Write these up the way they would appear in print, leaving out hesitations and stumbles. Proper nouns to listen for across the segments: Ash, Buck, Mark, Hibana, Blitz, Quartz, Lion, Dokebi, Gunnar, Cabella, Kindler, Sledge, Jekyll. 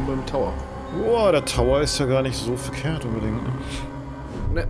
Bombe im Tower. Boah, der Tower ist ja gar nicht so verkehrt unbedingt. Ne.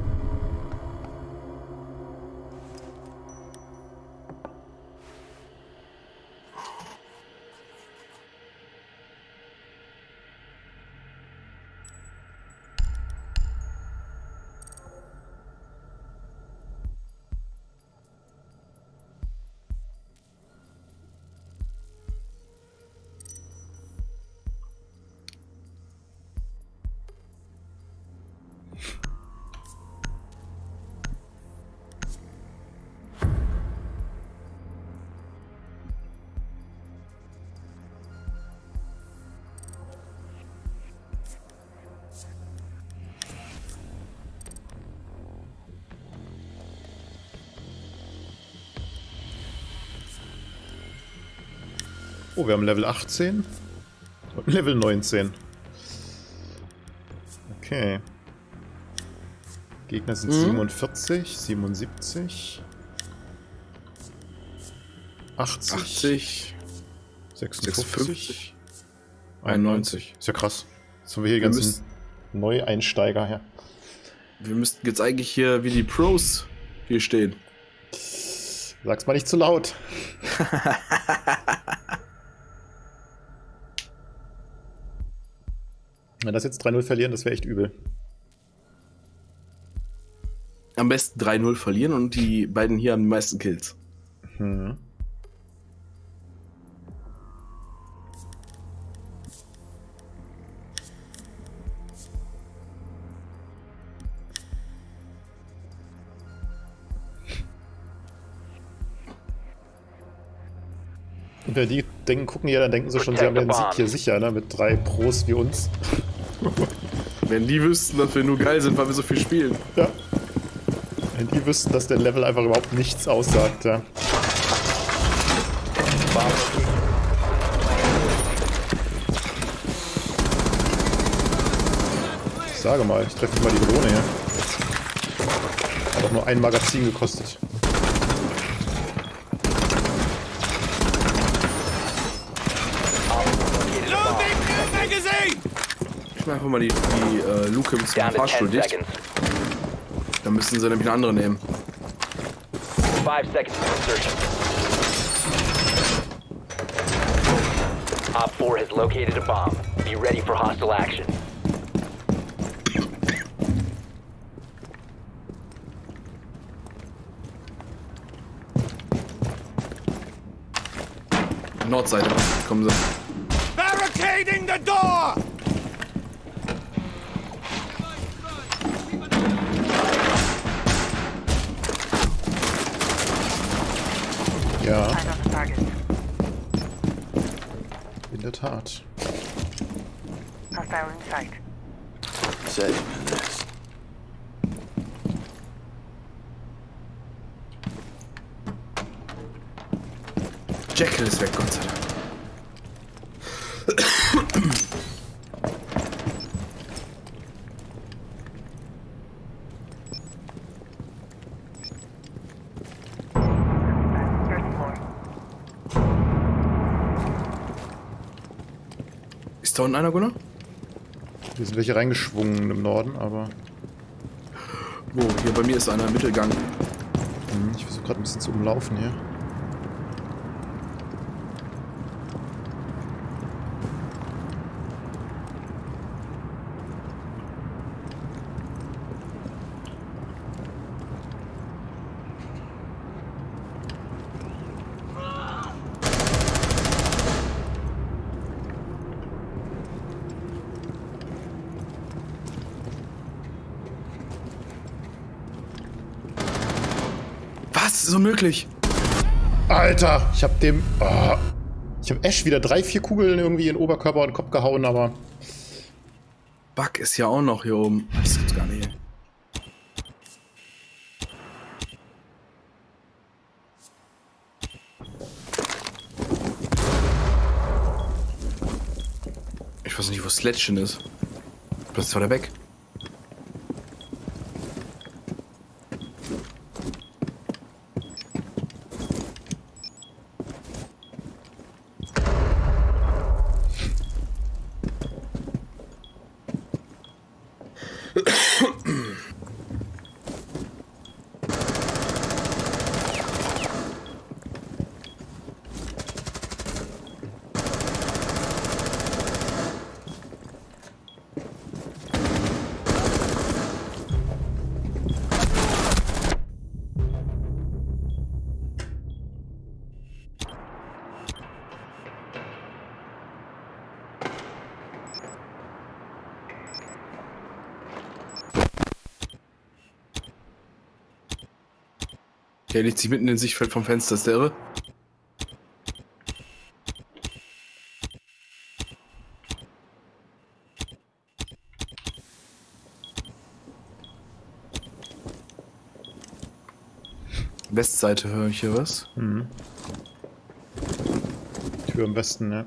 Oh, wir haben Level 18 und Level 19. Okay. Gegner sind 47, 77, 80, 56, 91. Ist ja krass. Jetzt haben wir hier ganzen Neueinsteiger her. Wir müssten jetzt eigentlich hier wie die Pros hier stehen. Sag's mal nicht zu laut. Wenn das jetzt 3-0 verlieren, das wäre echt übel. Am besten 3-0 verlieren und die beiden hier haben die meisten Kills. Hm. Und wenn die denken, gucken ja, dann denken sie schon, sie haben den Sieg hier sicher, ne? Mit 3 Pros wie uns. Wenn die wüssten, dass wir nur geil sind, weil wir so viel spielen. Ja. Wenn die wüssten, dass der Level einfach überhaupt nichts aussagt, ja. Ich sage mal, ich treffe mal die Drohne hier. Hat auch nur ein Magazin gekostet. Einfach mal die Luke im Fahrstuhl dicht. Dann müssen sie nämlich eine andere nehmen. 5 seconds for insertion. Op 4 has located a bomb. Be ready for hostile action. Nordseite, kommen sie. Barricading the door! Ja. In der Tat. Jekyll ist weg, Gott sei Dank. Da unten einer, Gunnar? Hier sind welche reingeschwungen im Norden, aber... Oh, hier bei mir ist einer im Mittelgang. Hm, ich versuche gerade ein bisschen zu umlaufen hier. So möglich. Alter, ich hab dem... Oh, ich hab Ash wieder 3, 4 Kugeln irgendwie in den Oberkörper und den Kopf gehauen, aber... Buck ist ja auch noch hier oben. Das gibt's gar nicht. Ich weiß nicht, wo Sledge ist. Plötzlich war der weg. Der legt sich mitten in Sichtfeld vom Fenster, ist der irre? Westseite höre ich hier was. Mhm. Tür am Westen, ne?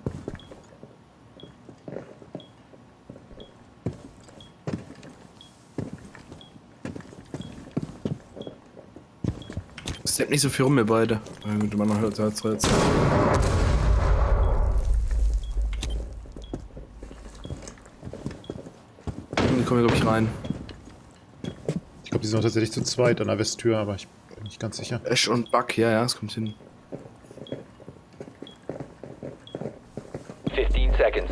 Es steppt nicht so viel rum, wir beide. Na gut, man hört es jetzt. Die kommen hier, glaube ich, rein. Ich glaube, die sind auch tatsächlich zu zweit an der Westtür, aber ich bin nicht ganz sicher. Ash und Buck, ja, es kommt hin. 15 seconds.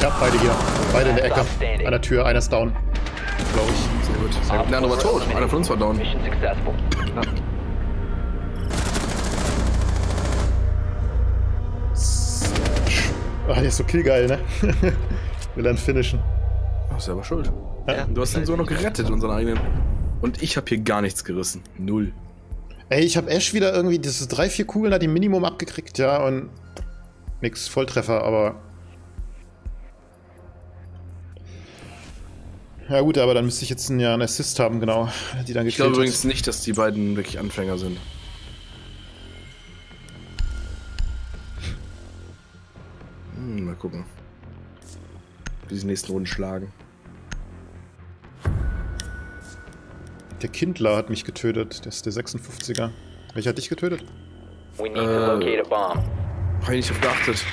Ja, beide hier. Beide in der Ecke. An der Tür, einer ist down. Glaube ich. Sehr gut. Der andere war tot. Einer von uns war down. Ah, der ist so killgeil, ne? Will dann finishen. Ach, selber schuld. Ja. Du hast ihn so noch gerettet, unseren eigenen. Und ich hab hier gar nichts gerissen. Null. Ey, ich hab Ash wieder irgendwie, das ist 3-4 Kugeln, hat die Minimum abgekriegt, ja, und nix Volltreffer, aber... Ja gut, aber dann müsste ich jetzt einen Assist haben, genau. Die dann ich glaube übrigens nicht, dass die beiden wirklich Anfänger sind. Mal gucken. Wie sie die nächsten Runden schlagen. Der Kindler hat mich getötet, das ist der 56er. Welcher hat dich getötet? Hab ich nicht drauf geachtet.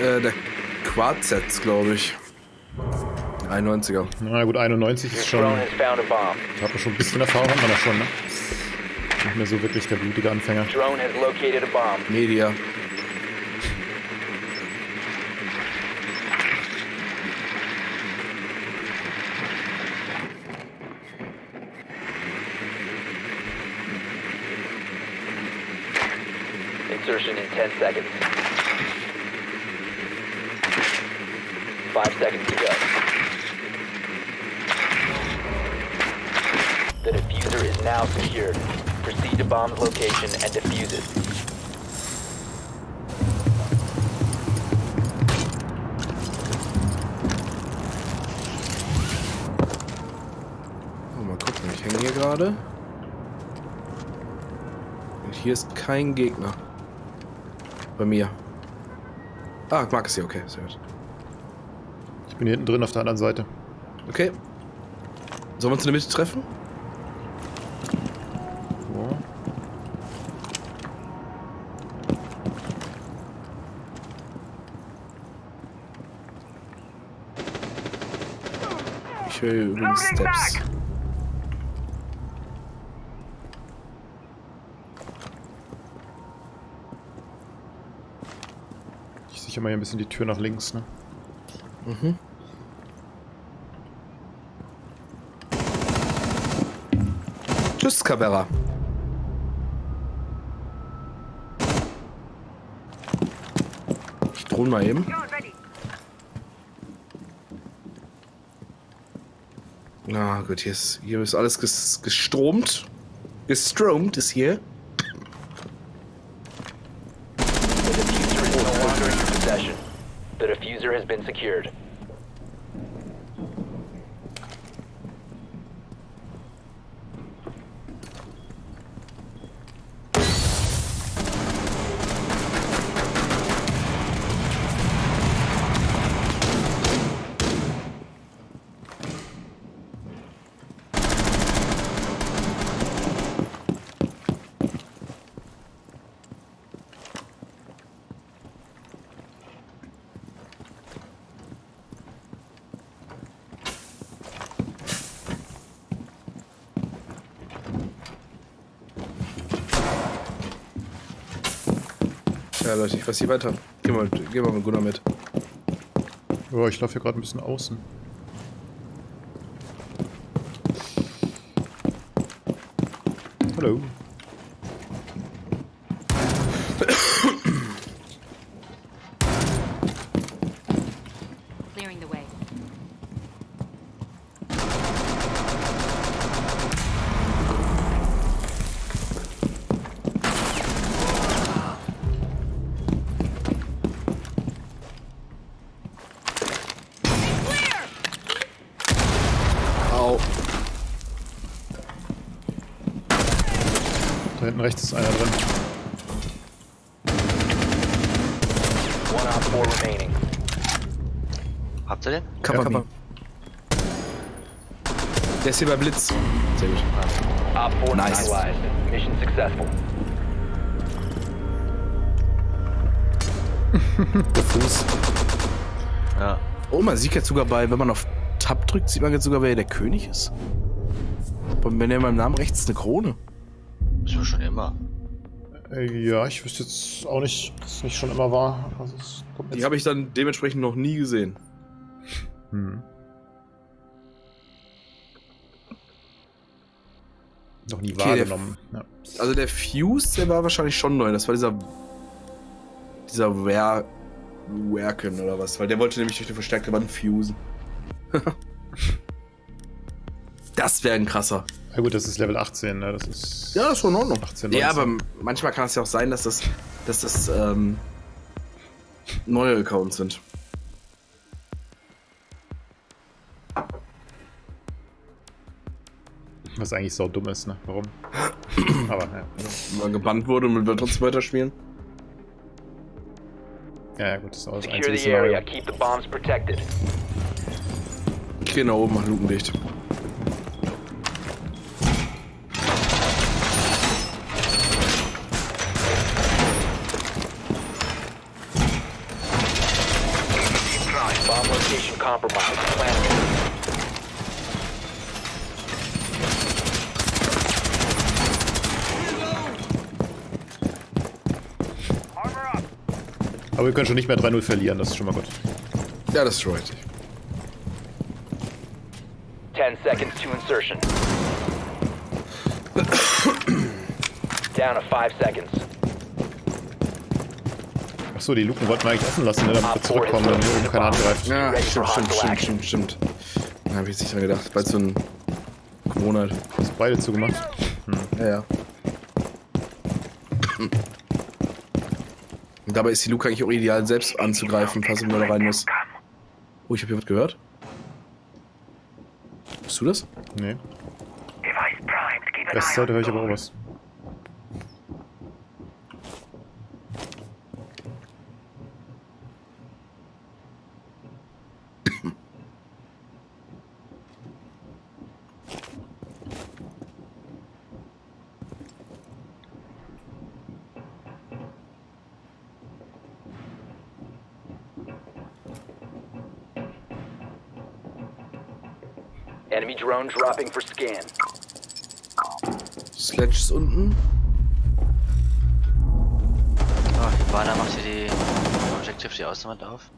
Der Quartz jetzt, glaube ich. 91er. Na gut, 91 ist schon... Ich habe schon ein bisschen Erfahrung, haben wir da schon, ne? Nicht mehr so wirklich der blutige Anfänger. Media. Insertion in 10 seconds. 5 seconds to go. The diffuser is now secured. Proceed to bomb's location and defuse it. Oh, mal gucken, ich hänge hier gerade. Und hier ist kein Gegner. Bei mir. Ah, Mark ist hier, okay, sehr gut. Ich bin hier hinten drin auf der anderen Seite. Okay. Sollen wir uns in der Mitte treffen? Ja. Ich höre übrigens Steps. Ich sichere mal hier ein bisschen die Tür nach links, ne? Mhm. Tschüss, Cabella. Ich drohe mal eben. Na gut, hier ist alles gestromt. Gestromt ist hier. The diffuser has been secured. Ja, Leute, ich weiß nicht weiter. Geh mal mit Gunnar mit. Oh, ich laufe hier gerade ein bisschen außen. Hallo. Da hinten rechts ist einer drin. Habt ihr den? Kappa. Ja, der ist hier bei Blitz. Sehr gut. Nice. Mission successful. Der Fuß. Ja. Oh, man sieht jetzt sogar bei, wenn man auf Tab drückt, sieht man jetzt sogar, wer der König ist. Und wenn er in meinem Namen rechts ist, eine Krone. Das war schon immer. Ja, ich wüsste jetzt auch nicht, dass es nicht schon immer war. Also die habe ich dann dementsprechend noch nie gesehen. Hm. Noch nie wahrgenommen. Der, ja. Also der Fuse, der war wahrscheinlich schon neu. Das war dieser Werken oder was, weil der wollte nämlich durch eine verstärkte Wand fusen. Das wäre ein krasser. Na ja gut, das ist Level 18, ne? Das ist ja, das ist schon in Ordnung. 18, ja, aber manchmal kann es ja auch sein, dass das neue Accounts sind. Was eigentlich so dumm ist, ne? Warum? Aber ja. Wenn man gebannt wurde und man wird trotzdem weiterspielen. Ja, gut, das ist auch das einzige Szenario. Ich geh nach oben, mach Luken dicht. Aber wir können schon nicht mehr 3-0 verlieren, das ist schon mal gut. Ja, das ist schon richtig. 10 seconds to insertion. Down to 5 seconds. Achso, die Luken wollten wir eigentlich offen lassen, ne, damit wir zurückkommen, damit wir oben keiner angreift. Ja, stimmt. Da hab ich jetzt nicht dran gedacht, weil so ein Gewohnheit. Hast du beide zugemacht? Hm. Ja. Dabei ist die Luke eigentlich auch ideal, selbst anzugreifen, falls man da rein muss. Oh, ich habe hier was gehört. Bist du das? Nee. Das sollte höre ich aber auch was. Enemy drone dropping for scan. Sledge ist unten. Oh, Hibana macht hier die Objective, die Außenwand auf.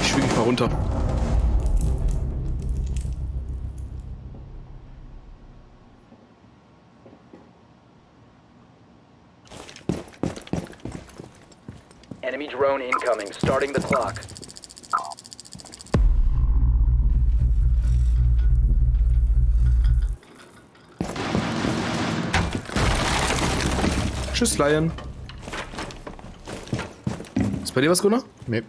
Ich schwieg mich mal runter. Enemy drone incoming, starting the clock. Tschüss, Lion. Ist bei dir was, Gunnar? Nee.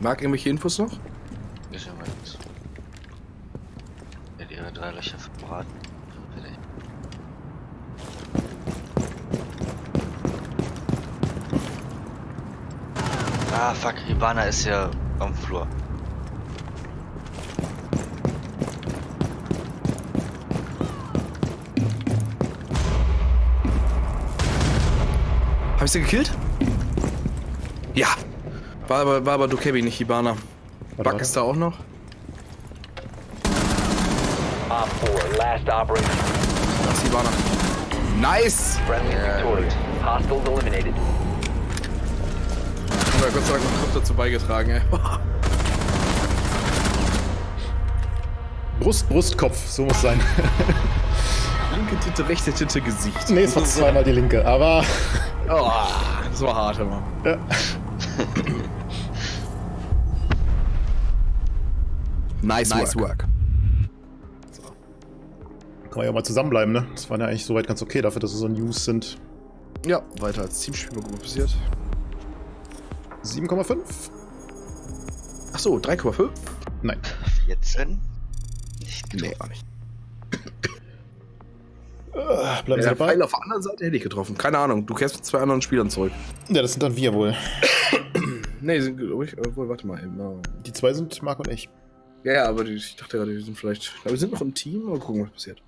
Mark, irgendwelche Infos noch? Ich habe nichts. Mit ihre 3 Löcher verbraten. Ah, fuck, Hibana ist ja am Flur. Hab ich sie gekillt? Ja! War aber Dokebi, nicht Hibana. Buck ist da auch noch. Das ist Hibana. Nice! Yeah. Gott sei Dank noch dazu beigetragen, ey. Brust, Brust, Kopf, so muss sein. Linke Tinte, rechte Tinte, Gesicht. Nee, es war zweimal die linke, aber. Oh, das war hart, Mann. Ja. nice work. So. Kann man ja auch mal zusammenbleiben, ne? Das waren ja eigentlich soweit ganz okay dafür, dass wir so News sind. Ja, weiter als Teamspiel mal passiert. 7,5. Achso, 3,5? Nein. 14? Nicht getroffen. Nee, gar nicht. Bleiben Sie dabei. Pfeil auf der anderen Seite hätte ich getroffen. Keine Ahnung, du kehrst mit zwei anderen Spielern zurück. Ja, das sind dann wir wohl. Nee, sind ruhig. Obwohl, warte mal. Eben. Die zwei sind Marc und ich. Ja, aber ich dachte gerade, wir sind vielleicht... Ich glaube, wir sind noch im Team. Mal gucken, was passiert.